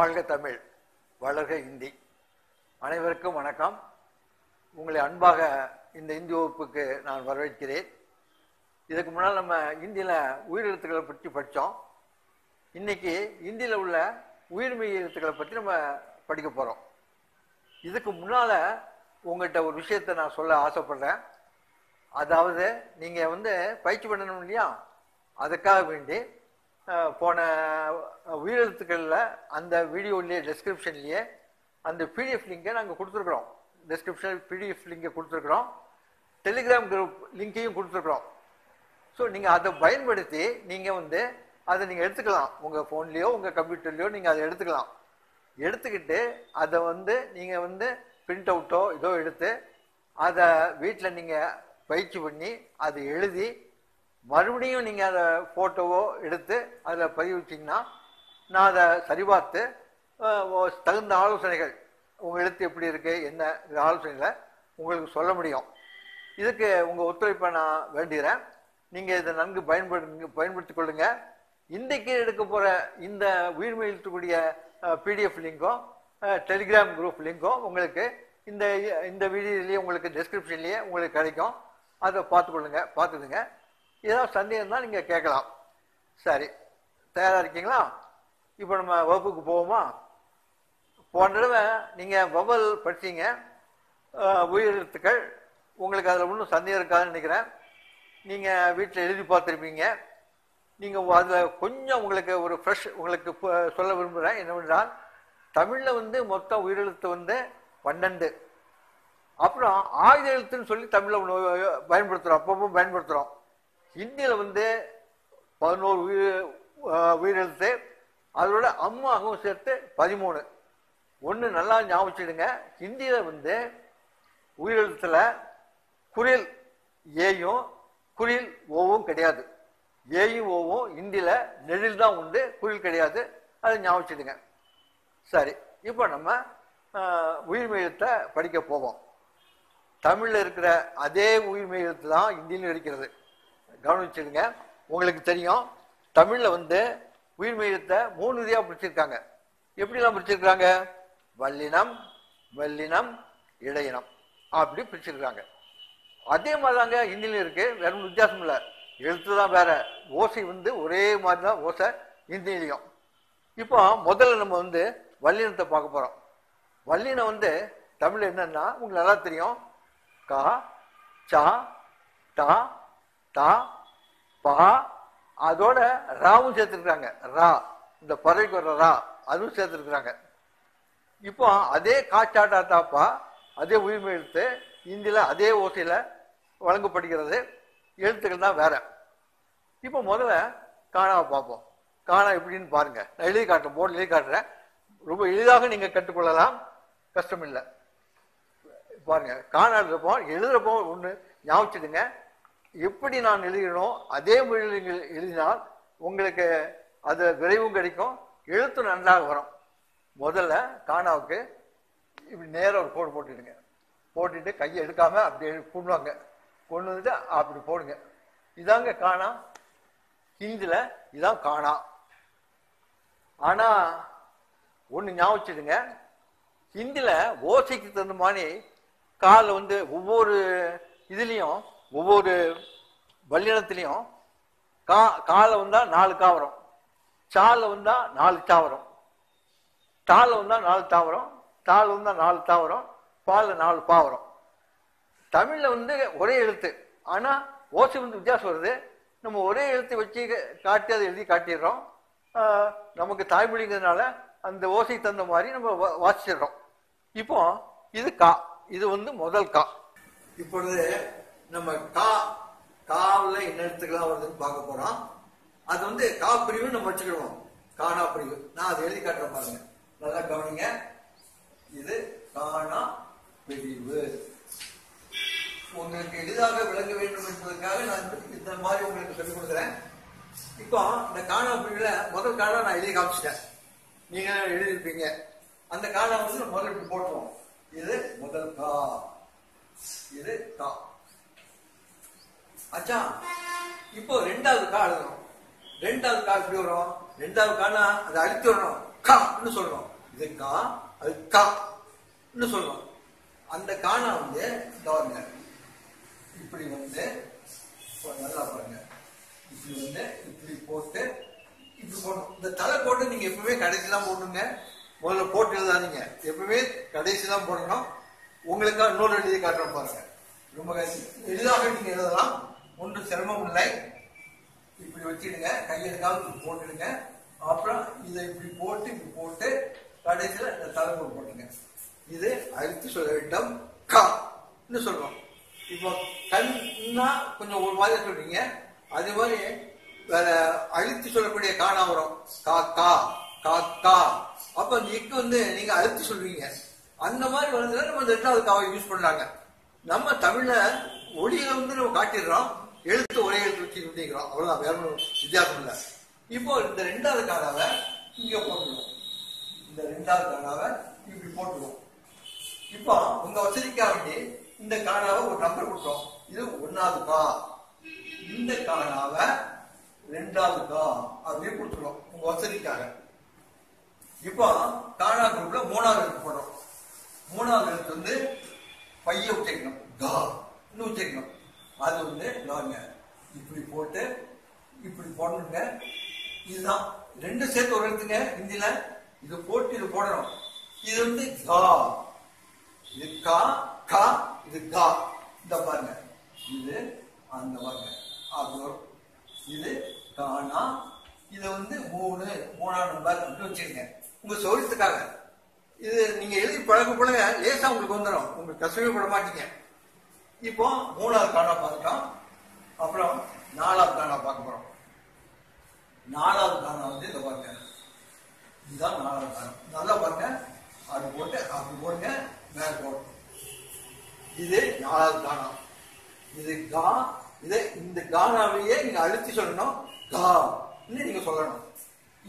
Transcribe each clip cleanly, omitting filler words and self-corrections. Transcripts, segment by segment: வாழ்க தமிழ், வளர்க இந்தி. அனைவருக்கும் வணக்கம். உங்களை அன்பாக இந்த இந்தி வகுப்புக்கு நான் வரவேற்கிறேன். இதுக்கு முன்னால் நம்ம இந்தியில் உயிரெழுத்துக்களை பற்றி படித்தோம். இன்றைக்கி இந்தியில் உள்ள உயிர்மெய் எழுத்துக்களை பற்றி நம்ம படிக்க போகிறோம். இதுக்கு முன்னால் உங்கள்கிட்ட ஒரு விஷயத்தை நான் சொல்ல ஆசைப்பட்றேன். அதாவது நீங்கள் பயிற்சி பண்ணணும் இல்லையா, அதுக்காக வேண்டி போன உயிரெழுத்துக்களில் அந்த வீடியோலேயே டெஸ்கிரிப்ஷன்லேயே அந்த பிடிஎஃப் லிங்கை நாங்கள் கொடுத்துருக்குறோம். டெஸ்கிரிப்ஷனில் பிடிஎஃப் லிங்கை கொடுத்துருக்குறோம். டெலிகிராம் குரூப் லிங்கையும் கொடுத்துருக்குறோம். ஸோ நீங்கள் அதை பயன்படுத்தி நீங்கள் அதை நீங்கள் எடுத்துக்கலாம். உங்கள் ஃபோன்லேயோ உங்கள் கம்ப்யூட்டர்லேயோ நீங்கள் அதை எடுத்துக்கலாம். எடுத்துக்கிட்டு அதை நீங்கள் பிரிண்ட் அவுட்டோ ஏதோ எடுத்து அதை வீட்டில் நீங்கள் பயிற்சி பண்ணி அதை எழுதி மறுபடியும் நீங்கள் அதை ஃபோட்டோவோ எடுத்து அதில் பதிவிட்டிங்கன்னா நான் அதை சரிபார்த்து தகுந்த ஆலோசனைகள் உங்கள் எழுத்து எப்படி இருக்குது என்ன ஆலோசனைகளை உங்களுக்கு சொல்ல முடியும். இதுக்கு உங்கள் ஒத்துழைப்பை நான் வேண்டுகிறேன். நீங்கள் இதை நன்கு பயன்படுத்தி கொள்ளுங்கள். இன்றைக்கு எடுக்க போகிற இந்த உயிர்மெய் எழுத்துக்கூடிய பிடிஎஃப் லிங்கோ டெலிகிராம் குரூப் லிங்கோ உங்களுக்கு இந்த இந்த வீடியோலேயே உங்களுக்கு டெஸ்கிரிப்ஷன்லேயே உங்களுக்கு கிடைக்கும். அதை பார்த்துக்கொள்ளுங்க. ஏதாவது சந்தேகம் தான் நீங்கள் கேட்கலாம். சரி, தயாராக இருக்கீங்களா? இப்போ நம்ம வகுப்புக்கு போவோமா? போன தடவை நீங்கள் வவல் படித்தீங்க, உயிரெழுத்துக்கள். உங்களுக்கு அதில் ஒன்றும் சந்தேகம் இருக்காதுன்னு நினைக்கிறேன். நீங்கள் வீட்டில் எழுதி பார்த்துருப்பீங்க. நீங்கள் அதில் கொஞ்சம் உங்களுக்கு ஒரு ஃப்ரெஷ் உங்களுக்கு சொல்ல விரும்புகிறேன். என்னவென்றால், தமிழில் மொத்தம் உயிரெழுத்து 12. அப்புறம் ஆயுத எழுத்துன்னு சொல்லி தமிழில் பயன்படுத்துகிறோம், அப்பப்போ பயன்படுத்துகிறோம். ஹிந்தியில் 11 உயிரெழுத்து, அதோட அம்மாகவும் சேர்த்து 13. ஒன்று நல்லா ஞாபகிடுங்க. ஹிந்தியில் உயிரெழுத்தில் குரில் ஏயும் குரில் ஓவும் கிடையாது. ஏயும் ஓவும் ஹிந்தியில் நெழில் தான் உண்டு, குரில் கிடையாது. அதை ஞாபகிடுங்க. சரி, இப்போ நம்ம உயிர்மெய் எழுத்தை படிக்க போவோம். தமிழில் இருக்கிற அதே உயிர்மெய் எழுத்து தான் ஹிந்தியிலும் இருக்கிறது. கவனிச்சிடுங்க. உங்களுக்கு தெரியும் தமிழில் உயிர்மெய் எழுத்தை 3 வகையாக பிரிச்சிருக்காங்க. எப்படிலாம் பிரிச்சிருக்காங்க? வல்லினம், வெல்லினம், இடையினம் அப்படி பிரிச்சிருக்காங்க. அதே மாதிரி தாங்க ஹிந்தியிலும் இருக்குது. வேற ஒன்றும் வித்தியாசம் இல்லை, எழுத்து தான் வேறு, ஓசை ஒரே மாதிரி தான் ஓசை ஹிந்திலையும். இப்போ முதல்ல நம்ம வல்லினத்தை பார்க்க போகிறோம். வல்லினம் தமிழ் என்னன்னா உங்களுக்கு நல்லா தெரியும். கா, சா, டா, தா, பா, அதோட ராவும் சேர்த்துருக்குறாங்க. ரா, இந்த பறவைக்கு வர்ற ரா, அதுவும் சேர்த்துருக்குறாங்க. இப்போ அதே காச்சா டா தாப்பா, அதே உயிர்மெய் எழுத்து இந்தியில் அதே ஓசையில் வழங்கப்படுகிறது. எழுத்துக்கள் தான் வேற. இப்போ முதல்ல காணாவை பார்ப்போம். காணா எப்படின்னு பாருங்கள். நான் எழுதி காட்டுறேன், போர்டில் எழுதி காட்டுறேன். ரொம்ப எளிதாக நீங்கள் கற்றுக்கொள்ளலாம், கஷ்டம் இல்லை. பாருங்க, காணாடுறப்போ எழுதுறப்போ ஒன்று ஞாபகிடுங்க. எப்படி நான் எழுதினோம் அதே மொழியில் நீங்கள் எழுதினால் உங்களுக்கு அது விரைவும் கிடைக்கும், எழுத்து நன்றாக வரும். முதல்ல காணாவுக்கு இப்படி நேராக ஒரு கோடு போட்டுடுங்க. போட்டுட்டு கையை எடுக்காமல் அப்படி கொண்டுவாங்க, கொண்டு வந்துட்டு அப்படி போடுங்க. இதாங்க காணா. ஹிந்தியில் இதான் காணா. ஆனால் ஒன்று ஞாபகிடுங்க, ஹிந்தியில் ஓசைக்கு தகுந்த மாதிரி காலில் ஒவ்வொரு இதுலேயும் ஒவ்வொரு வல்லினத்துலேயும் காலில் வந்தால் 4 கா வரும், சாலில் வந்தால் 4 தா வரும், தாலில் வந்தால் 4 தா வரும், தால் வந்தால் 4 தா வரும், பாலில் 4 பா வரும். தமிழில் ஒரே எழுத்து, ஆனால் ஓசை வித்தியாசம் வருது. நம்ம ஒரே எழுத்து வச்சு காட்டி அதை எழுதி காட்டிடுறோம். நமக்கு தாய்மொழிங்கிறதுனால அந்த ஓசைக்கு தகுந்த மாதிரி நம்ம வாசிச்சிடுறோம். இப்போ இது கா, இது முதல் கா. இப்பொழுது நம்ம கா காவில் என்ன எழுத்துக்கெல்லாம் வருதுன்னு பார்க்க போறோம். அது கா பிரிவு நம்ம வச்சுக்கிடுவோம், காணா பிரிவு. நான் அதை எழுதி காட்டுற பாருங்க, நல்லா கவனிங்க. இது காணா பிரிவு. உங்களுக்கு எளிதாக விளங்க வேண்டும் என்பதற்காக நான் இந்த மாதிரி உங்களுக்கு சொல்லிக் கொடுக்குறேன். இப்போ இந்த காணா பிரிவுல முதல் காணா நான் எழுதி காமிச்சிட்டேன், நீங்க எழுதிருப்பீங்க. அந்த காணா முதல் இப்படி போட்டுருவோம். இது முதல் கா, இது கா. அச்சா, இப்போ ரெண்டாவது கா எழுதுறோம். ரெண்டாவது கா எப்படி வரும்? ரெண்டாவது காணா அதை அழித்து வரணும், கான்னு சொல்றோம். இது கா, அது கான்னு சொல்லுவாங்க. அந்த காணா வந்து கவர்னர் இப்படி வந்து நல்லா பாருங்க, இப்படி வந்து இப்படி போட்டு இப்படி போடணும். இந்த தலை போட்டு நீங்க எப்பவுமே கடைசி தான் போட்டுங்க, முதல்ல போட்டு எழுதாதீங்க, எப்பவுமே கடைசி தான் போடணும். உங்களுக்கா இன்னொரு எழுதி காட்டுறோம் பாருங்க, ரொம்ப எளிதாக நீங்க எழுதலாம், ஒன்றும் சிரமம் இல்லை. இப்படி வச்சிடுங்க, கையெழுக்காவது போட்டுடுங்க, அப்புறம் இதை இப்படி போட்டு இப்படி போட்டு கடைசியில் இந்த தலைப்பு போட்டுங்க. இது அடுத்து சொல்ல வேண்டும் கன்னு சொல்றோம். இப்போ கண்ணா கொஞ்சம் ஒரு மாதிரி சொல்றீங்க, அதே மாதிரி வேற அழுத்தி சொல்லக்கூடிய காணா வரும் கா கா கா கா. அப்ப அந்த இக்கு வந்து நீங்க அழுத்தி சொல்வீங்க, அந்த மாதிரி வருதுன்னா நம்ம அந்த ரெண்டாவது காவை யூஸ் பண்றாங்க. நம்ம தமிழ்ல ஒளியில வந்து நம்ம காட்டிடுறோம், எழுத்து ஒரே எழுத்து வச்சு விட்டுக்கிறோம், அவ்வளவுதான், வேற ஒன்றும் வித்தியாசம் இல்லை. இப்போ இந்த ரெண்டாவது காணாவை இங்க போட்டுருவோம், இந்த ரெண்டாவது காணாவை இப்படி போட்டுருவோம். இப்போ உங்க வசதிக்காக இந்த காணாவை ஒரு நம்பர் கொடுத்தோம், இது ஒன்னாவது கா, இந்த காணாவை ரெண்டாவது கா அப்படின்னு கொடுத்துருவோம் உங்க வசதிக்காக. இப்போ காணா குரூப்ல மூணாவது எழுத்து போடுறோம், மூணாவது எழுத்து வந்து பைய உச்சரிக்கணும், கா இன்னும் உச்சரிக்கணும். அது வந்து நாங்க இப்படி போட்டு இப்படி போடணுங்க, இதுதான் ரெண்டு சேர்த்து ஒரு எழுத்துங்க ஹிந்தியில. இது போட்டு இது போடணும், இது வந்து கா, இது கா கா, இது கா, இந்த பாருங்க, இது அந்த பாருங்க அது, இது கானா, இதை வந்து மூணு மூணாம் நம்பர் அப்படின்னு வச்சிருங்க உங்க சௌரியத்துக்காக. இது நீங்க எழுதி பழக்க பழக லேசா உங்களுக்கு வந்துடும், உங்களுக்கு கஷ்டமே பட மாட்டீங்க. இப்போ மூணாவது காணா பார்த்துட்டோம், அப்புறம் நாலாவது காணா பார்க்க போறோம். நாலாவது காணா வந்து இதை பாருங்க, இதுதான் நாலாவது காணா, நல்லா பாருங்க, அது போட்டு அப்படி போடுங்க, மேல போடும். இது நாலாவது காணா, இது கா, இது இந்த கானாவையே நீங்க அழுத்தி சொல்லணும், கா நீங்க சொல்லணும்.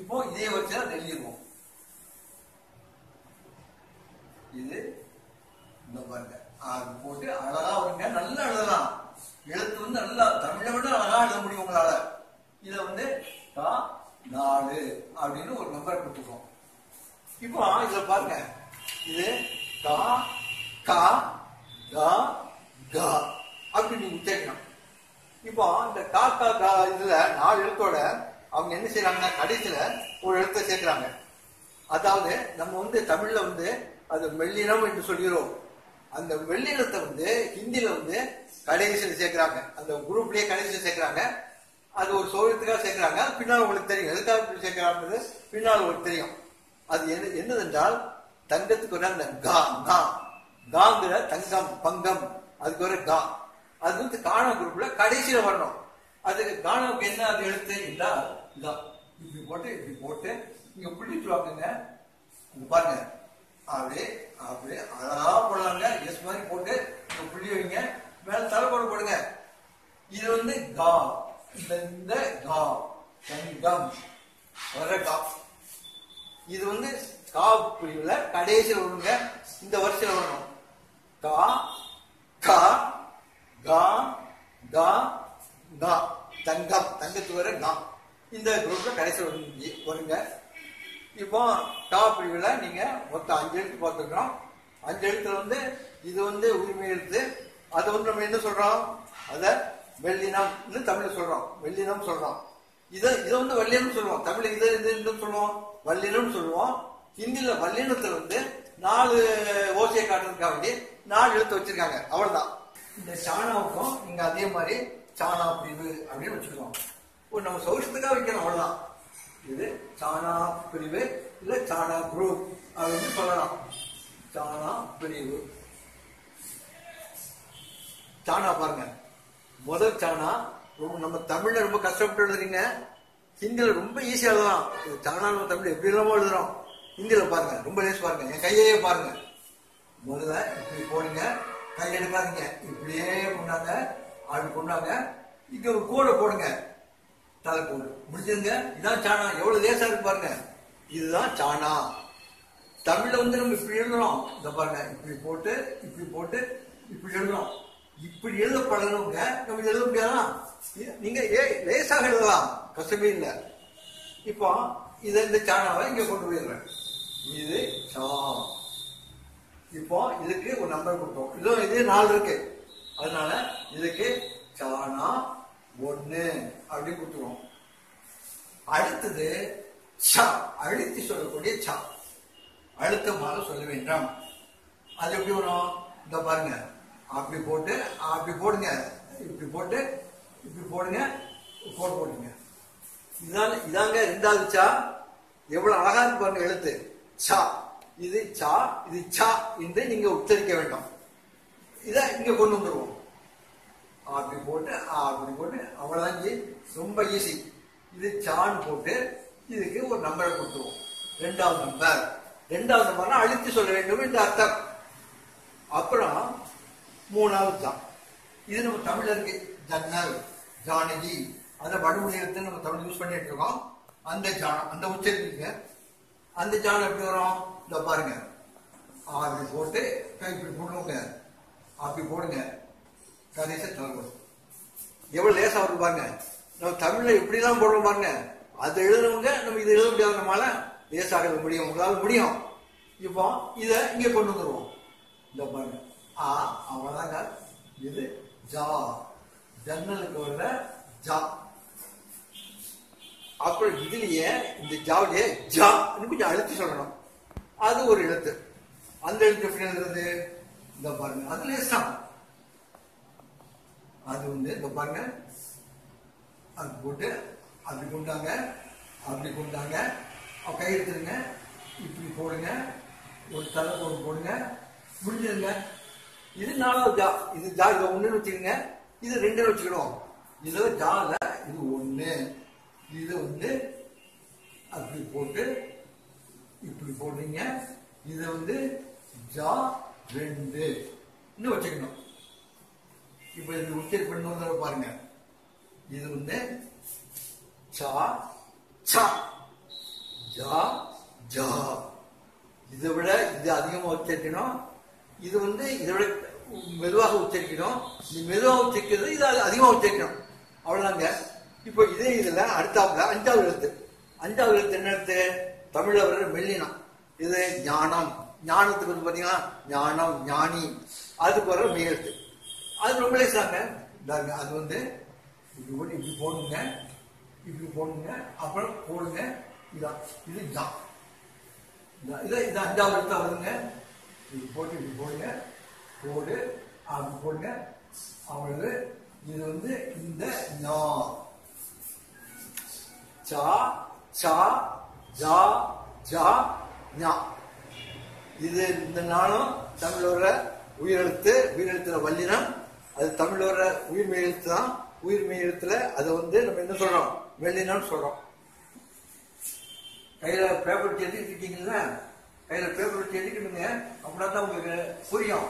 இப்போ இதே வச்சு எழுதிடுவோம், இது இந்த பாருங்க, அது போட்டு அழகா வருங்க, நல்லா எழுதலாம், எழுத்து வந்து நல்லா தமிழை விட அழகா எழுத முடியும் உங்களால. இதை வந்து கா நாலு அப்படின்னு ஒரு நம்பர் கொடுத்துருக்கோம். இப்போ இதுல பாருங்க, இது கா கா கா கா அப்படின்னு நீங்க கேட்கணும். இப்போ இந்த கா கா கா இதுல நாலு எழுத்தோட அவங்க என்ன செய்யறாங்கன்னா கடைசியில ஒரு எழுத்தை சேர்க்கிறாங்க. அதாவது நம்ம வந்து தமிழ்ல வந்து அது மெல்லினம் என்று சொல்கிறோம், அந்த மெல்லினத்தை வந்து ஹிந்தியில வந்து கடைசியில் சேர்க்கிறாங்க, அந்த குரூப்லயே கடைசியில் சேர்க்கிறாங்க. அது ஒரு சௌரியத்துக்காக சேர்க்கிறாங்க, பின்னால் உங்களுக்கு தெரியும் எதுக்காக சேர்க்கிறாங்க, பின்னால் உங்களுக்கு தெரியும். அது என்னதென்றால் தங்கத்துக்கு வர அந்த கா கா காங்கிற தங்கம் பங்கம், அதுக்கு வர கா, அது வந்து கானா குரூப்ல கடைசியில வரணும். அதுக்கு கானாவுக்கு என்ன அது எழுத்து இல்லா கா, இப்படி போட்டு இப்படி போட்டு நீங்க பிடிச்சுவாங்க, பாருங்க அப்படியே அப்படியே அழகா போடலாங்க, எஸ் மாதிரி போட்டு புள்ளி வைங்க, மேல தலைப்போடு போடுங்க. இது வந்து கா, இந்த கா தங்கம் வர கா, இது வந்து கா புள்ளியில கடைசியில் வருங்க, இந்த வரிசையில் வரணும், கா கா கா கா கா தங்கம் தங்கத்து வர கா, இந்த குரூப்ல கடைசியில் வருங்க. இப்போ கா பிரிவுல நீங்க மொத்தம் அஞ்சு எழுத்து பார்த்துக்கிறோம். அஞ்சு எழுத்துல வந்து இது வந்து உரிமை எழுத்து, அது வந்து நம்ம என்ன சொல்றோம், அத வெள்ளினம்னு தமிழ்ல சொல்றோம், வெள்ளினம் சொல்றோம். இதை வந்து வல்லினம் சொல்லுவோம், தமிழ்ல இதை இது சொல்லுவோம், வல்லினம் சொல்லுவோம். ஹிந்தியில வல்லினத்துல வந்து நாலு ஓசையை காட்டுறதுக்காக வேண்டி நாலு எழுத்து வச்சிருக்காங்க, அவ்வளவுதான். இந்த சாணாவுக்கும் நீங்க அதே மாதிரி சாணா பிரிவு அப்படின்னு வச்சுக்கிறோம், ஒரு நம்ம சௌரியத்துக்காக வைக்கிறோம், அவ்வளவுதான். இது சாணா பிரிவு இல்ல சாணா குரூப் அப்படின்னு சொல்லலாம். சாணா பிரிவு சாணா பாருங்க, முதல் சாணா நம்ம தமிழ்ல ரொம்ப கஷ்டப்பட்டு எழுதுறீங்க, ஹிந்தியில ரொம்ப ஈஸியா எழுதலாம். இது சாணா நம்ம தமிழ் எப்படி இல்லாம எழுதுறோம், ஹிந்தியில பாருங்க ரொம்ப லேஸ் பாருங்க, என் கையே பாருங்க. முதல்ல இப்படி போடுங்க, கையெடுக்காதீங்க, இப்படியே கொண்டாங்க அப்படி கொண்டாங்க, இங்க ஒரு கோடை போடுங்க, தலை கோடு முடிஞ்சிருங்க. இதுதான் சாணா, எவ்வளவு லேசா இருக்கு பாருங்க, இதுதான் சாணா. தமிழ்ல வந்து நம்ம இப்படி எழுதுறோம், இந்த பாருங்க, இப்படி போட்டு இப்படி போட்டு இப்படி எழுதுறோம். இப்படி எழுத பழகணுங்க, நம்ம எழுத முடியாதா, நீங்க லேசாக எழுதலாம், கஷ்டமே இல்லை. இப்போ இதை இந்த சாணாவை இங்க கொண்டு போயிடுறேன், இது சமம். இப்போ இதுக்கு ஒரு நம்பர் கொடுப்போம். இதுவும் இது 4 இருக்கு, அதனால இதுக்கு சானா 1 அப்படி கொடுத்துருவோம். அடுத்தது ச அழுத்தி சொல்லக்கூடிய ச அழுத்தமாக சொல்ல வேண்டாம். அது எப்படி வரும்? இந்த பாருங்க, அப்படி போட்டு அப்படி போடுங்க, இப்படி போட்டு இப்படி போடுங்க, போட்டு போடுங்க. இதான இதாங்க ரெண்டாவது சா. எவ்வளவு அழகா இருக்கு பாருங்க எழுத்து சா. இது சா, இது சா என்று நீங்க உச்சரிக்க வேண்டும். இதை இங்க கொண்டு வந்துருவோம். அப்படி போட்டு அப்படி போட்டு அவ்வளவுதான், ரொம்ப ஈஸி. இது சான்னு போட்டு இதுக்கு ஒரு நம்பரை கொடுத்துருவோம். ரெண்டாவது நம்பர், ரெண்டாவது நம்பர்னா அழுத்தி சொல்ல வேண்டும் என்று அர்த்தம். அப்புறம் மூணாவது சா. இது நம்ம தமிழ்ல இருக்கு, ஜன்னல், ஜானகி. அந்த வடமொழி எடுத்து நம்ம தமிழ் யூஸ் பண்ணிட்டு இருக்கோம். அந்த ஜானம், அந்த உச்சரிப்புங்க. அந்த ஜானம் எப்படி வரும்? இந்த பாருங்க, அப்படி போட்டு இப்படி போடுவோங்க, அப்படி போடுங்க, கடைசி தொடங்கும். எவ்வளவு லேசா வரும் பாருங்க. நம்ம தமிழ்ல இப்படிதான் போடுவோம் பாருங்க. அது எழுதுறவங்க நம்ம இது எழுத முடியாது, நம்மளால லேசாக எழுத முடியும், உங்களால் முடியும். இப்போ இதை இங்கே கொண்டு வந்துருவோம். இந்த பாருங்க ஆ, அவ்வளோதாங்க. இது ஜா, ஜன்னலுக்கு வர்ற ஜா. அப்புறம் இதுலயே இந்த ஜாவிலேயே ஜா கொஞ்சம் அழுத்தி சொல்லணும். அது ஒரு எழுத்து. அந்த எழுத்து எப்படி எழுதுறது? இந்த பாருங்க, அதுல சம். அது வந்து இந்த பாருங்க, அது போட்டு அப்படி கொண்டாங்க, அப்படி கொண்டாங்க, கை எடுத்துருங்க, இப்படி போடுங்க, ஒரு தலை போட்டு போடுங்க, முடிஞ்சிருங்க. இது நாலாவது ஜா. இது ஜா, இதை ஒண்ணுன்னு வச்சுக்கோங்க, இது ரெண்டுன்னு வச்சுக்கணும். இது ஜால இது ஒண்ணு, இது வந்து அப்படி போட்டு இப்படி போடுறீங்க, இது வந்து ஜா ரெண்டு இன்னும் வச்சுக்கணும். இப்ப இது உச்சரி பண்ண பாருங்க. இது வந்து சா சா ஜா ஜா. இதை விட இது அதிகமா உச்சரிக்கணும். இது வந்து இதை விட மெதுவாக உச்சரிக்கணும். இது மெதுவாக உச்சரிக்கிறது, இது அதிகமா உச்சரிக்கணும். அவ்வளவுதாங்க. இப்போ இதே இதுல அடுத்தாப்புல அஞ்சாவது எழுத்து. அஞ்சாவது எழுத்து என்ன எழுத்து? தமிழ்ல வர்ற மெல்லினம். இது ஞானம். ஞானத்துக்கு வந்து பாத்தீங்கன்னா ஞானம், ஞானி. அதுக்கு வர மெய் எழுத்து. அது ரொம்ப லேசாங்க. அது வந்து இப்படி போட்டு இப்படி போடுங்க, இப்படி போடுங்க, அப்புறம் போடுங்க. இதான் இது ஜா. இதான் இது அஞ்சாவது எழுத்தா வருதுங்க. இப்படி போட்டு இப்படி போடுங்க, போடு, அப்படி போடுங்க, அவ்வளவு. இது வந்து இந்த நா சா சா ஜா ஜா ஞா. இது இந்த நாளும் தமிழ் வர உயிரெழுத்து. உயிரெழுத்துல வல்லினம். அது தமிழ் வர உயிர்மை எழுத்து தான். உயிர்மை எழுத்துல அதை வந்து நம்ம என்ன சொல்றோம்? வெள்ளினம் சொல்றோம். கையில பேப்பர் எழுதிட்டு இருக்கீங்களா? கையில பேப்பர் எழுதிக்கிட்டுங்க, அப்படின்னா தான் உங்களுக்கு புரியும்.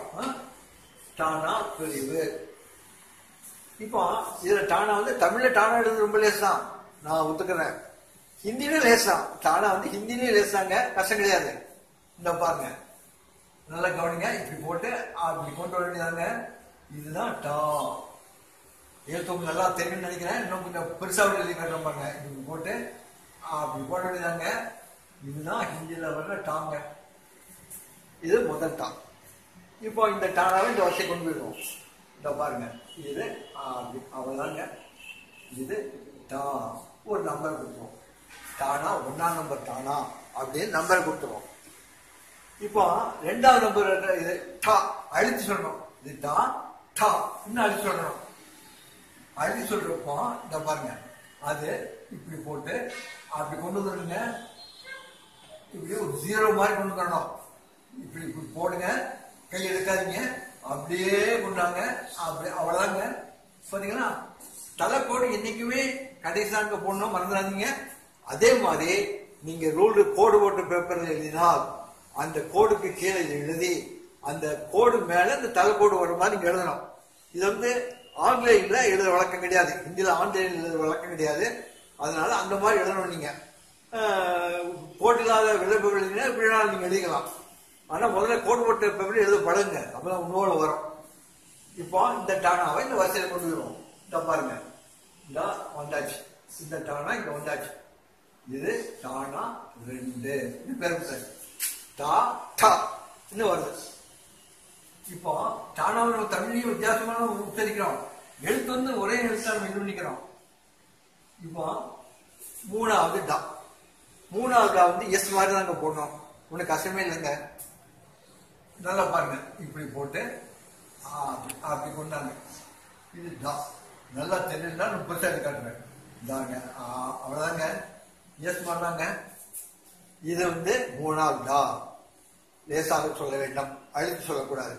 டானா பிரிவு. இப்போ இதுல டானா வந்து தமிழ்ல டானா எழுதுறது ரொம்ப லேசான், நான் ஒத்துக்கிறேன். ஹிந்திலும் லேசான். டானா வந்து ஹிந்திலையும் லேசாங்க, கஷ்டம் கிடையாது. இந்த பாருங்க, நல்லா கவனிங்க. இப்படி போட்டு அப்படி கொண்டு வர வேண்டியதாங்க. இதுதான் டா. எழுத்து நல்லா தெரியும்னு நினைக்கிறேன். இன்னும் கொஞ்சம் பெருசா எழுதி பாருங்க. இப்படி போட்டு அப்படி போட வேண்டியதாங்க. இதுதான் ஹிந்தியில வர்ற டாங்க. இது முதல் டா. இப்போ இந்த டானாவை இந்த வரிசை கொண்டு போயிடுவோம். இந்த பாருங்க, இது அவ்வளவுதாங்க. இது டா. ஒரு நம்பர் கொடுத்துருவோம். டானா ஒன்னாம் நம்பர் டானா அப்படின்னு நம்பர் கொடுத்துருவோம். இப்போ ரெண்டாவது நம்பர் இது டா. அழித்து சொல்லணும். இது டா டா இன்னும் அழித்து சொல்லணும். அழித்து சொல்றப்போ இந்த பாருங்க, அது இப்படி போட்டு அப்படி கொண்டு வந்துடுங்க. இப்படி ஒரு ஜீரோ மாதிரி கொண்டு வரணும். இப்படி இப்படி போடுங்க, கை எடுக்காதீங்க, அப்படியே கொண்டாங்க, அப்படி அவ்வளவுதாங்க. பாத்தீங்கன்னா தலைக்கோடு என்னைக்குமே கடைசியாக போடணும், மறந்துடாதீங்க. அதே மாதிரி நீங்க ரூல் கோடு போட்டு பேப்பர்ல எழுதினால் அந்த கோடுக்கு கீழே எழுதி அந்த கோடு மேல இந்த தலைக்கோடு வர மாதிரி நீங்க எழுதணும். இது வந்து ஆன்லைன்ல எழுத வழக்கம் கிடையாது. ஹிந்தியில ஆன்லைன்ல எழுத வழக்கம் கிடையாது. அதனால அந்த மாதிரி எழுதணும். நீங்க கோடு இல்லாத விளம்பரம் எழுதினாலும் நீங்க எழுதிக்கலாம். ஆனா முதல்ல கோடு போட்ட பேப்பர் எழுத படுங்க, அப்பதான் உன்னோட வரும். இப்போ இந்த டானாவை இந்த வரிசையில கொண்டு வருவோம். இந்த பாருங்க, இந்த வந்தாச்சு. இந்த டானா இங்க வந்தாச்சு. இது டானா ரெண்டு பேரும். தா ட வருது. இப்போ தானாவது தமிழ்லையும் வித்தியாசமான உச்சரிக்கிறோம், எழுத்து வந்து ஒரே எழுத்து நம்ம இது பண்ணிக்கிறோம். இப்போ மூணாவது டா, மூணாவது டா வந்து எஸ் மாதிரி நாங்க போடணும், உனக்கு கஷ்டமே இல்லைங்க. நல்லா பாருங்க, இப்படி போட்டு அப்படி கொண்டாங்க. இது டா, நல்லா தெரியலன்னா பெருசாக காட்டுறேன். இதாங்க அவ்வளோதாங்க, எஸ் மாட்டாங்க. இது வந்து மூணாவது டா, லேசாக சொல்ல வேண்டும், அழுத்து சொல்லக்கூடாது.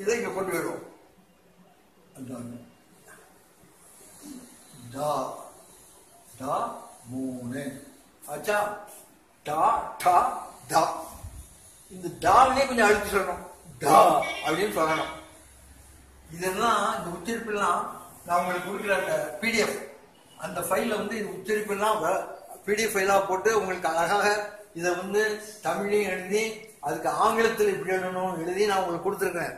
இதை இங்கே கொண்டு போயிடுவோம். மூணு ஆச்சா. இந்த டாவிலே கொஞ்சம் அழுத்து சொல்லணும், டா அப்படின்னு சொல்லணும். இதெல்லாம் இந்த உச்சரிப்பெல்லாம் நான் உங்களுக்கு கொடுக்குற அந்த பிடிஎஃப், அந்த ஃபைலில் வந்து இந்த உச்சரிப்பெல்லாம் பிடிஎஃப் ஃபைலாக போட்டு உங்களுக்கு அழகாக இதை வந்து தமிழையும் எழுதி அதுக்கு ஆங்கிலத்தில் இப்படி எழுதணும் எழுதி நான் உங்களுக்கு கொடுத்துருக்கேன்.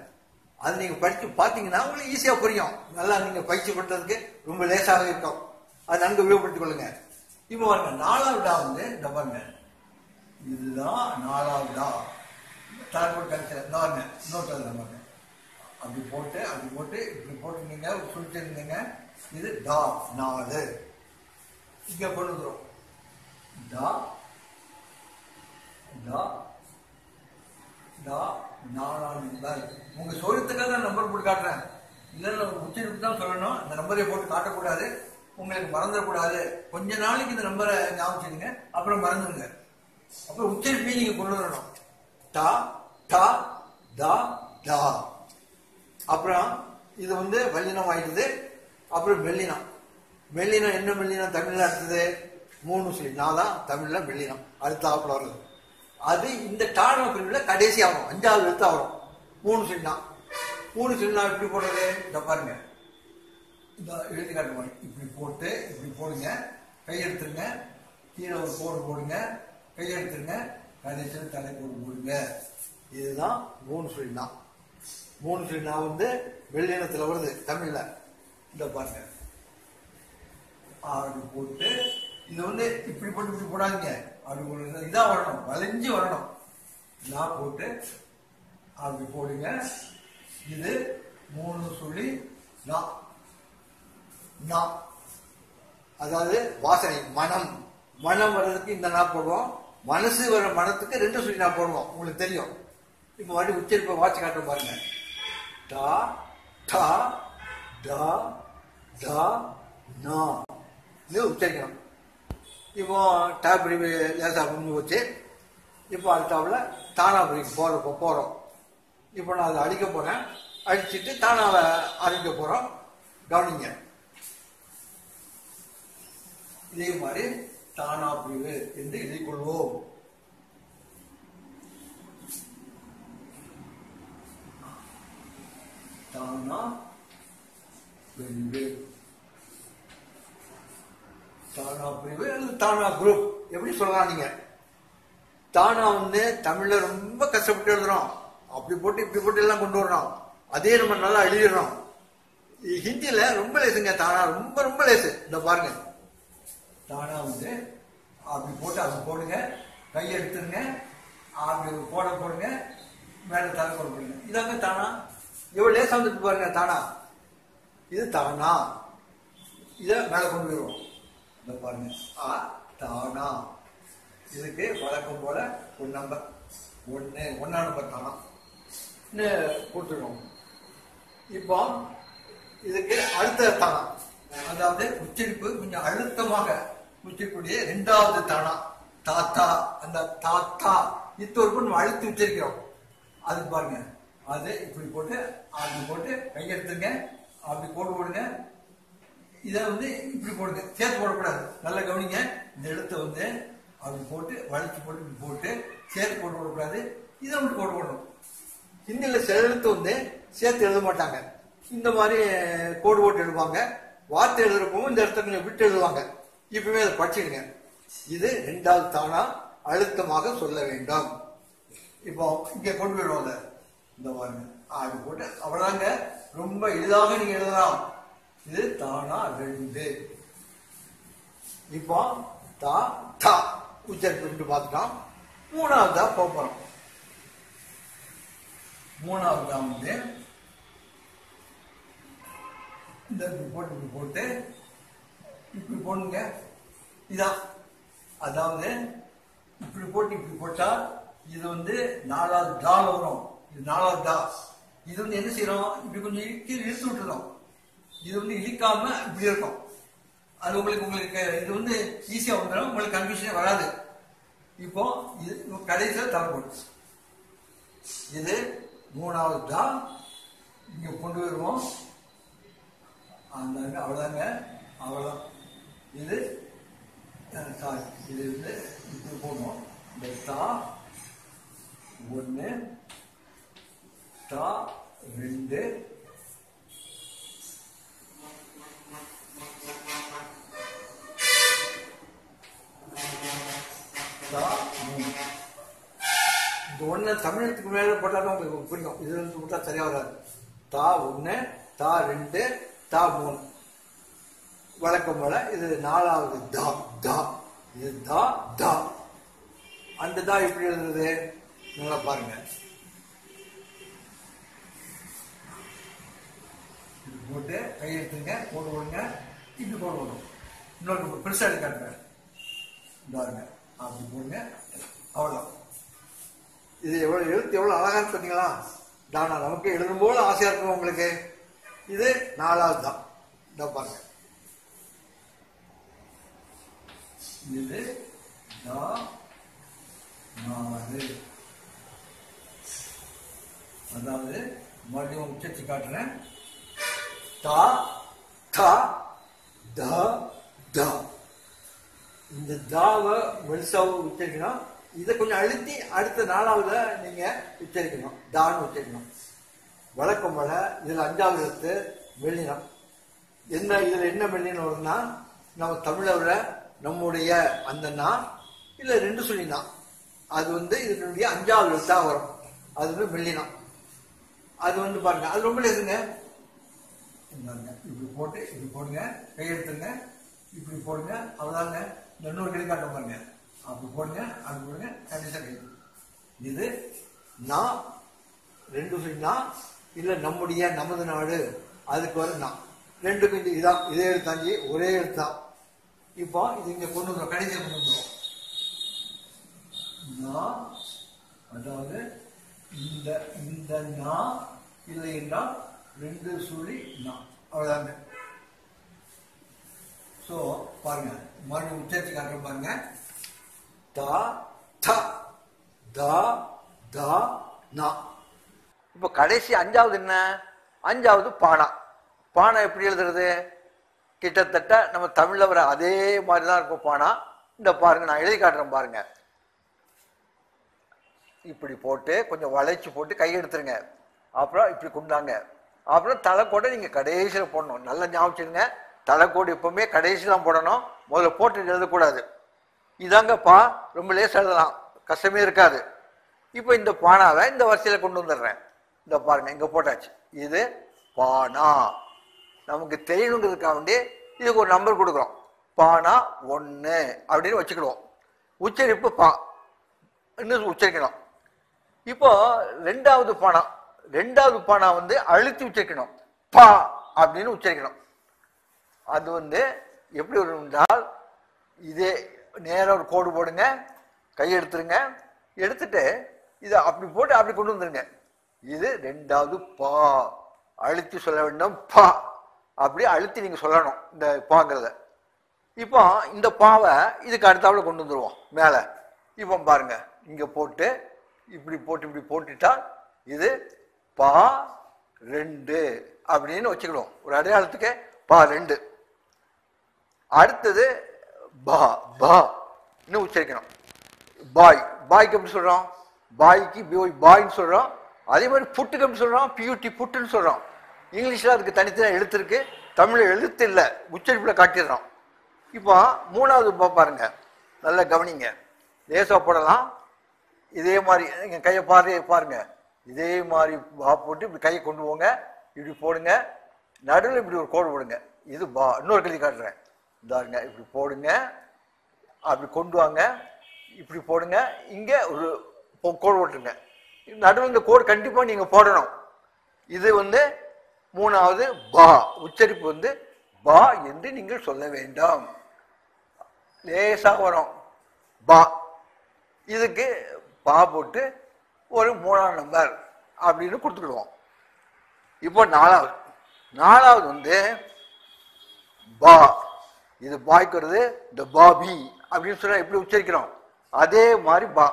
அது நீங்கள் படித்து பார்த்தீங்கன்னா உங்களுக்கு ஈஸியாக புரியும். நல்லா நீங்கள் பயிற்சி பண்ணுறதுக்கு ரொம்ப லேசாக இருக்கும். அது நன்கு உபயோகப்படுத்திக் கொள்ளுங்க. இப்போ பாருங்க, நாலாவது டா வந்து டபுள் மேன். இதுதான் நாலாவது டா. தரப்பட்ட கருத்து இன்னொரு நம்ம அப்படி போட்டு அப்படி போட்டு இப்படி போட்டுருந்தீங்க, சொல்லிட்டுருந்தீங்க. இது டா நாலு, இங்கே கொண்டு வந்துடும். டா டா டா நாலாவது தான். உங்க சோழத்துக்காக நான் நம்பர் போட்டு காட்டுறேன். இல்லைன்னா உச்சரிப்பு தான் சொல்லணும், அந்த நம்பரை போட்டு காட்டக்கூடாது. உங்களுக்கு மறந்துடக்கூடாது. கொஞ்ச நாளைக்கு இந்த நம்பரை ஞாபகம், அப்புறம் மறந்துடுங்க. அப்புறம் உச்சரிப்பையும் நீங்க கொண்டு வரணும். டா டா டா டா. அப்புறம் இது வந்து வெள்ளினம் ஆயிடுது. அப்புறம் வெள்ளினம், வெள்ளினம் என்ன வெள்ளினம் தமிழ்ல அடுத்தது மூணு சொல்லி நான் தான் தமிழ்ல வெள்ளினம் அடுத்த ஆப்பில் வருது. அது இந்த தாழ்ம பிரிவில் கடைசி ஆகும், அஞ்சாவது எழுத்து ஆகும். மூணு சின்னா, மூணு சின்னா எப்படி போடுறது? இந்த பாருங்க, இந்த எழுத்துக்காட்டு மாதிரி இப்படி போட்டு இப்படி போடுங்க, கையெழுத்துருங்க, கீழே ஒரு கோடு போடுங்க, கையெழுத்துருங்க, கடைசியில் தலைக்கோடு போடுங்க. இதுதான் மூணு சின்னா. மூணு சின்னா வந்து வெள்ளினத்தில் வருது தமிழில். இந்த பாருங்க, அப்படி போட்டு இது வந்து இப்படி போட்டு இப்படி போடாதீங்க. அப்படி இதாக வரணும், வளைஞ்சு வரணும். நான் போட்டு அப்படி போடுங்க. இது மூணு சொல்லி நான், அதாவது வாசனை மனம், மனம் வர்றதுக்கு இந்த நான் போடுவோம், மனசு வர மனத்துக்கு ரெண்டு சொல்லி நான் போடுவோம். உங்களுக்கு தெரியும். இப்போ மறுபடியும் உச்சரிப்பை வாட்சி காட்ட பாருங்க. டா டா டா டா நா. இது உச்சரிக்கணும். இப்போ டாப் பிரிவு லேசாக முடிஞ்சு போச்சு. இப்போ அடுத்தாவில் தானா பிரிவு போகிறப்போ போகிறோம். இப்போ நான் அதை அடிக்க போகிறேன். அடிச்சுட்டு தானாவை அரைக்க போகிறோம். கவனிங்க, இதே மாதிரி தானா பிரிவு என்று எதிர்கொள்வோம். தானா பிரிவு, தானா பிரிவு அல்லது தானா குரூப் எப்படி சொல்லலாம் நீங்க. தானா வந்து தமிழ்ல ரொம்ப கஷ்டப்பட்டு எழுதுறோம், அப்படி போட்டு இப்படி போட்டு எல்லாம் கொண்டு வரணும். அதே நம்ம நல்லா எழுதிடுறோம். ஹிந்தியில ரொம்ப லேசுங்க தானா, ரொம்ப ரொம்ப லேசு. இந்த பாருங்க, தானா வந்து அப்படி போட்டு அப்படி போடுங்க, கையை எடுத்துருங்க, அப்படி போட போடுங்க, மேல தலை போட போடுங்க. இதாங்க தானா. எவ்வளவு லேசா வந்துட்டு பாருங்க தானா. இது தானா, இதை மேல கொண்டு போயிடுவோம். பாருங்க, தானா இதுக்கு வழக்கம் போல ஒரு நம்பர் ஒன்று, ஒன்னா நம்பர் தானா கொடுத்துருவோம். இப்போ இதுக்கு அடுத்த தானா, அதாவது உச்சரிப்பு கொஞ்சம் அழுத்தமாக உச்சரிக்கூடிய ரெண்டாவது தானா, தாத்தா. அந்த தாத்தா இத்தோருக்கும் நம்ம அழுத்தி உச்சரிக்கிறோம். அதுக்கு பாருங்க, அது இப்படி போட்டு அப்படி போட்டு கையெழுத்துங்க, அப்படி போட்டு போடுங்க. இதை வந்து இப்படி போடுங்க, சேர்த்து போடக்கூடாது. நல்லா கவனிங்க, இந்த இடத்த வந்து அப்படி போட்டு வளைச்சு போட்டு இப்படி போட்டு சேர்த்து போட்டு போடக்கூடாது. இதை அப்படி போட்டு போடணும். ஹிந்தியில் சில எழுத்து வந்து சேர்த்து எழுத மாட்டாங்க, இந்த மாதிரி கோடு போட்டு எழுதுவாங்க. வார்த்தை எழுதுறப்பவும் இந்த இடத்த கொஞ்சம் விட்டு எழுதுவாங்க. இப்பவுமே அதை படிச்சுடுங்க. இது ரெண்டாவது தானா, அழுத்தமாக சொல்ல வேண்டாம். இப்போ இங்கே கொண்டு போயிடுவாங்க. இந்த வாருங்க, அப்படி போட்டு அவ்வளோதாங்க, ரொம்ப எளிதாக நீங்க எழுதலாம். இது தானா ரெண்டு. இப்போ தா தா உச்சரிப்பு பார்த்துட்டோம். மூணாவதா போறோம். மூணாவதா வந்து இந்த போட்டு போட்டு இப்படி போடுங்க. இதான் அதாவது இப்படி போட்டு இப்படி போட்டா இது வந்து நாலாவது டால் வரும். இது நாலாவது டால். இது வந்து என்ன செய்யறோம், இப்படி கொஞ்சம் இழுக்கி இழுத்து விட்டுறோம். இது வந்து இழுக்காம இப்படி இருக்கும். அது உங்களுக்கு உங்களுக்கு இது வந்து ஈஸியா வந்துடும், உங்களுக்கு கன்ஃபியூஷனே வராது. இப்போ இது கடைசியில் தலை போட்டு இது மூணாவது டால் இங்க கொண்டு வருவோம். அந்தாங்க அவ்வளோதாங்க, அவ்வளோதான். இது இது வந்து இப்படி போடணும். இந்த தா ஒன்று, தா ரெண்டு, தா மூணு. இந்த ஒன்று தமிழத்துக்கு மேலே போட்டாலும் உங்களுக்கு புரியும். இது வந்து போட்டால் சரியா வராது. தா ஒன்று, தா ரெண்டு, தா மூணு. வழக்கம் போல இது நாலாவது தா. தா இது தா. தா அந்த தா எப்படி இருந்தது நல்லா பாருங்க. போட்டு கையெழுத்துங்க போட்டு விடுங்க. இப்படி போட்டு விடும். இன்னொரு பெருசாக எடுக்காட்டுங்க பாருங்க. அப்படி போடுங்க. அவ்வளோதான். இது எவ்வளோ எழுத்து எவ்வளோ அழகாக சொன்னீங்களா? தானா நமக்கு எழுதும் போல ஆசையாக இருக்கும் உங்களுக்கு. இது நாலாவது தான். இந்த பாருங்க, இது தா நாலு. அதாவது மறுபடியும் உச்சத்தை காட்டுறேன். தா தா தா தா. இந்த தாவை வெளிசாவை உச்சரிக்கணும். இதை கொஞ்சம் அழுத்தி அடுத்த நாலாவது நீங்க உச்சரிக்கணும். தான்னு உச்சரிக்கணும். வழக்கம் போல இதில் அஞ்சாவது எழுத்து வெள்ளினம். என்ன இதில் என்ன வெள்ளினம் வரும்னா, நம்ம தமிழோட நம்முடைய அந்த நா இல்லை ரெண்டு சொல்லினா அது வந்து இதனுடைய அஞ்சாவது எழுத்தாக வரும். அது வந்து வெள்ளினம். அது வந்து பாருங்க, அது ரொம்ப எதுங்க. இப்படி போட்டு இப்படி போடுங்க. கையெழுத்துங்க இப்படி போடுங்க. அவ்வளோதாங்க. இன்னொரு கை காட்ட பாருங்க. அப்படி போடுங்க, அப்படி போடுங்க. கண்டிஷன் கை. இது நான் ரெண்டு சொல்லினா இல்லை நம்முடைய நமது நாடு அதுக்கு வரும் நான் ரெண்டுக்கும் இந்த இதான். இதே எழுத்தாஞ்சி ஒரே எழுத்தான். இப்போ இது இங்கே கொண்டு வந்துடும். கடைசியை கொண்டு வந்துடும். நான் அதாவது இந்த இந்த நான் இல்லை என்றால் ரெண்டு சுழி நான். அவ்வளோதாங்க. ஸோ பாருங்க, மறுபடியும் உச்சத்தை காட்டுற பாருங்க. தா தா தா தா நா. இப்போ கடைசி அஞ்சாவது என்ன? அஞ்சாவது பானா. பானை எப்படி எழுதுறது? கிட்டத்தட்ட நம்ம தமிழில் வர அதே மாதிரி தான் இருக்கும் பானா. இந்த பாருங்க, நான் எழுதி காட்டுறேன் பாருங்க. இப்படி போட்டு கொஞ்சம் வளைச்சு போட்டு கை எடுத்துருங்க. அப்புறம் இப்படி கொண்டாங்க. அப்புறம் தலைக்கோடை நீங்கள் கடைசியில் போடணும். நல்லா ஞாபகத்துங்க, தலைக்கோடு எப்பவுமே கடைசிலாம் போடணும். முதல்ல போட்டு எழுதக்கூடாது. இதாங்கப்பா, ரொம்ப லேசாக எழுதலாம், கஷ்டமே இருக்காது. இப்போ இந்த பானாவை இந்த வரிசையில் கொண்டு வந்துடுறேன். இந்த பாருங்க, இங்கே போட்டாச்சு. இது பானா. நமக்கு தெரியணுங்கிறதுக்காக வேண்டி இதுக்கு ஒரு நம்பர் கொடுக்குறோம். பானா ஒன்று அப்படின்னு வச்சுக்கிடுவோம். உச்சரிப்பு பா இன்னும் உச்சரிக்கணும். இப்போ ரெண்டாவது பானா. ரெண்டாவது பானா வந்து அழுத்தி உச்சரிக்கணும். பா அப்படின்னு உச்சரிக்கணும். அது வந்து எப்படி வரும் என்றால், இதே நேராக ஒரு கோடு போடுங்க. கையெடுத்துருங்க. எடுத்துட்டு இதை அப்படி போட்டு அப்படி கொண்டு வந்துருங்க. இது ரெண்டாவது பா. அழுத்தி சொல்ல வேண்டும். பா அப்படி அழுத்தி நீங்கள் சொல்லணும் இந்த பாங்கிறத. இப்போ இந்த பாவை இதுக்கு அடுத்தாப்புல கொண்டு வந்துடுவோம் மேலே. இப்போ பாருங்க, இங்கே போட்டு இப்படி போட்டு இப்படி போட்டுட்டா இது பா ரெண்டு அப்படின்னு வச்சுக்கிடுவோம். ஒரு அடையாளத்துக்கு பா ரெண்டு. அடுத்தது பா. பா இன்னும் உச்சரிக்கணும். பாய். பாய்க்கு எப்படி சொல்கிறோம்? பாய்க்கு பிஓய் பாய்ன்னு சொல்கிறோம். அதே மாதிரி புட்டுக்கு எப்படி சொல்கிறோம்? பியூட்டி புட்டுன்னு சொல்கிறோம். இங்கிலீஷில் அதுக்கு தனித்தனியாக எழுத்துருக்கு. தமிழ் எழுத்து இல்லை, உச்சரிப்பில் காட்டிடுறோம். இப்போ மூணாவது பா பாருங்க, நல்லா கவனிங்க. லேசாக போடலாம். இதே மாதிரி எங்கள் கையை பாருங்க. இதே மாதிரி பா போட்டு இப்படி கையை கொண்டு போங்க. இப்படி போடுங்க. நடுவில் இப்படி ஒரு கோடு போடுங்க. இது பா. இன்னொரு கை காட்டுறேன் பாருங்க. இப்படி போடுங்க, அப்படி கொண்டு வாங்க. இப்படி போடுங்க, இங்கே ஒரு கோடு ஓட்டுங்க, நடுவில் இந்த கோடு கண்டிப்பாக நீங்கள் போடணும். இது வந்து மூணாவது பா உச்சரிப்பு வந்து பா என்று நீங்கள் சொல்ல வேண்டாம். லேசாக வரும் பா, இதுக்கு பா போட்டு ஒரு 3ஆம் நம்பர் அப்படின்னு கொடுத்துக்கிடுவோம். இப்போ நாலாவது, நாலாவது வந்து பா, இது பாய்க்கிறது இந்த பாபி அப்படின்னு சொன்னால் எப்படி உச்சரிக்கிறோம் அதே மாதிரி பா,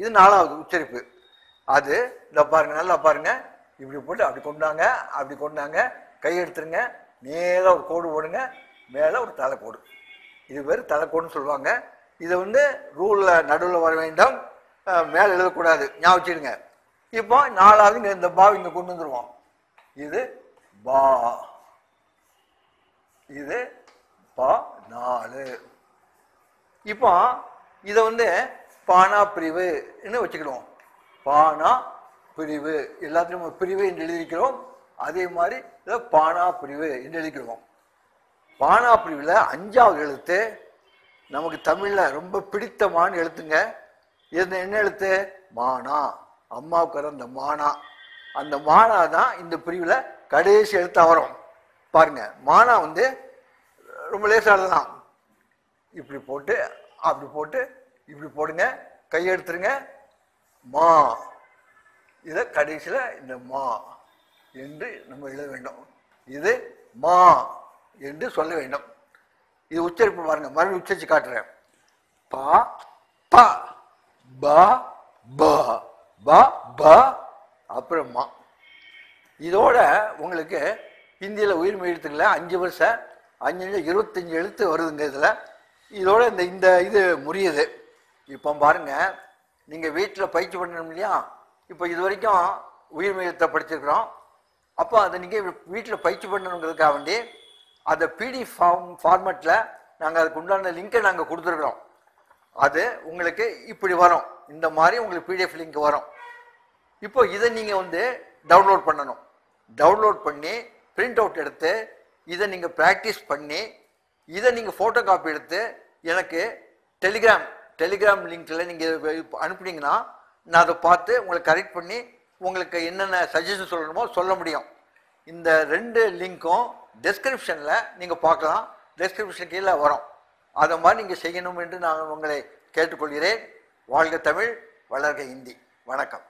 இது 4ஆவது உச்சரிப்பு. அது இந்த பாருங்க, நல்லா பாருங்க, இப்படி போட்டு அப்படி கொண்டாங்க, அப்படி கொண்டாங்க, கையெடுத்துருங்க, மேலே ஒரு கோடு ஓடுங்க, மேலே ஒரு தலைக்கோடு, இது பேர் தலைக்கோடுன்னு சொல்லுவாங்க. இதை வந்து ரூலில் நடுவில் வர வேண்டும், மேலே எழுதக்கூடாது, ஞாபகம் வச்சுடுங்க. இப்போ 4ஆவது இங்கே இந்த பாவை இங்கே கொண்டு வந்துடுவோம். இது பா, இது பா 4. இப்போ இதை வந்து பானா பிரிவுன்னு வச்சுக்கிடுவோம். பானா பிரிவு எல்லாத்துலேயும் பிரிவு என்று எழுதிக்கிறோம், அதே மாதிரி இதை பானா பிரிவு என்று எழுதிக்கிடுவோம். பானா பிரிவில் 5ஆவது எழுத்து நமக்கு தமிழில் ரொம்ப பிடித்தமான எழுத்துங்க. இது என்ன எழுத்து? மானா, அம்மாவுக்கு அந்த மானா, அந்த மானா தான் இந்த பிரிவில் கடைசி எழுத்தாக வரும். பாருங்கள், மானா வந்து ரொம்ப லேசாக எழுதலாம், இப்படி போட்டு அப்படி போட்டு இப்படி போடுங்க, கையெடுத்துருங்க, மா, இதை கடைசியில் இந்த மா என்று நம்ம எழுத வேண்டும். இது மா என்று சொல்ல வேண்டும். இது உச்சரிப்பு பாருங்க, மறுபடியும் உச்சரித்து காட்டுறேன். பா பா பா பா பா அப்புறம் மா. இதோட உங்களுக்கு ஹிந்தியில் உயிர்மை எழுத்துக்களை 5 வருஷம் 5 25 எழுத்து வருதுங்க. இதில் இதோட இந்த இது முறியுது. இப்போ பாருங்கள், நீங்கள் வீட்டில் பயிற்சி பண்ணணும் இல்லையா? இப்போ இது வரைக்கும் உயிர்மை எழுத்தை படிச்சிருக்கிறோம். அப்போ அதை நீங்கள் வீட்டில் பயிற்சி பண்ணணுங்கிறதுக்காக வேண்டி அதை பிடிஎஃப் ஃபார்மேட்டில் நாங்கள் அதுக்கு உண்டான லிங்கை நாங்கள் கொடுத்துருக்குறோம். அது உங்களுக்கு இப்படி வரும், இந்த மாதிரி உங்களுக்கு பிடிஎஃப் லிங்க் வரும். இப்போ இதை நீங்கள் வந்து டவுன்லோட் பண்ணணும். டவுன்லோட் பண்ணி பிரிண்ட் அவுட் எடுத்து இதை நீங்கள் ப்ராக்டிஸ் பண்ணி இதை நீங்கள் ஃபோட்டோ காப்பி எடுத்து எனக்கு டெலிகிராம் லிங்க்கில் நீங்கள் அனுப்புனீங்கன்னா நான் அதை பார்த்து உங்களுக்கு கரெக்ட் பண்ணி உங்களுக்கு என்னென்ன சஜஷன் சொல்லணுமோ சொல்ல முடியும். இந்த 2 லிங்க்கும் டெஸ்கிரிப்ஷனில் நீங்கள் பார்க்கலாம், டெஸ்கிரிப்ஷன் கீழே வரும். அதை மாதிரி நீங்கள் செய்யணும் என்று நான் உங்களை கேட்டுக்கொள்கிறேன். வாழ்க தமிழ், வளர்க இந்தி. வணக்கம்.